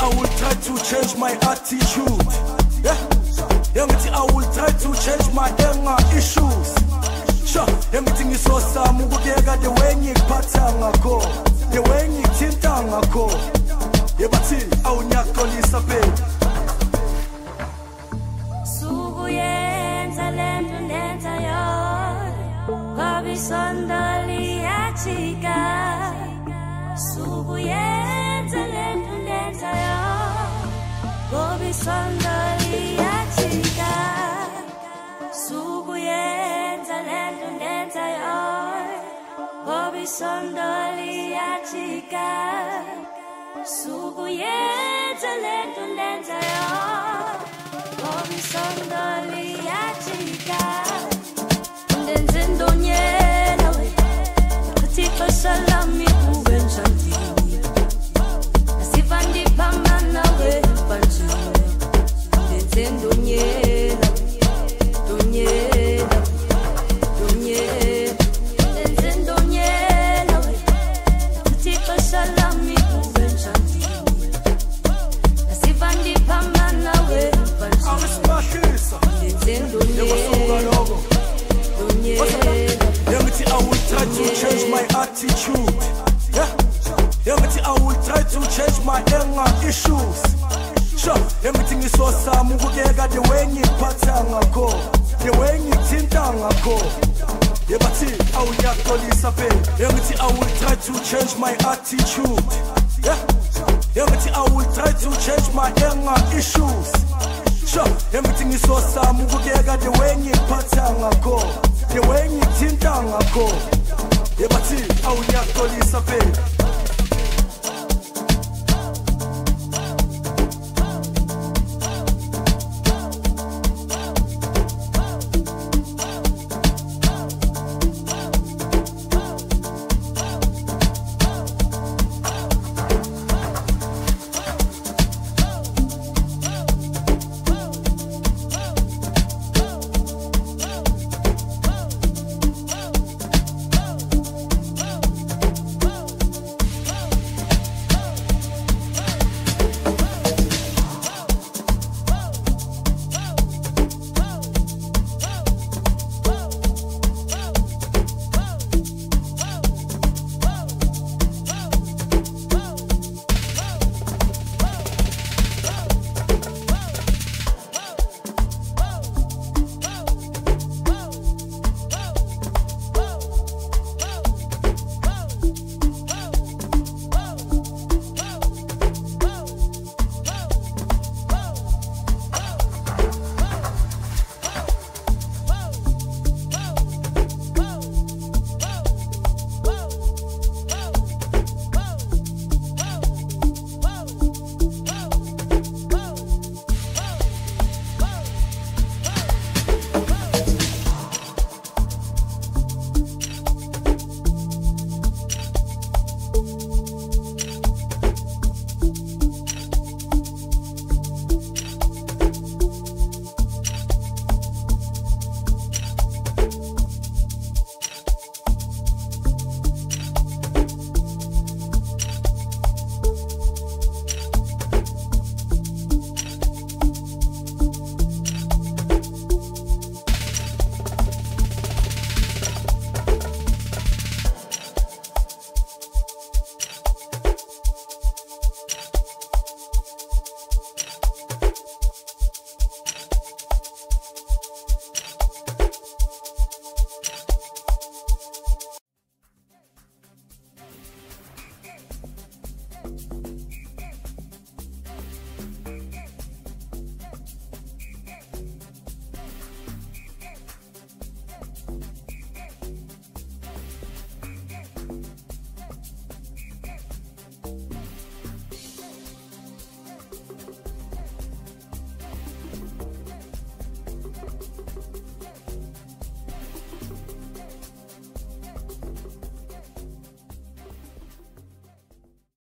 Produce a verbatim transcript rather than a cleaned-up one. I will try to change my attitude.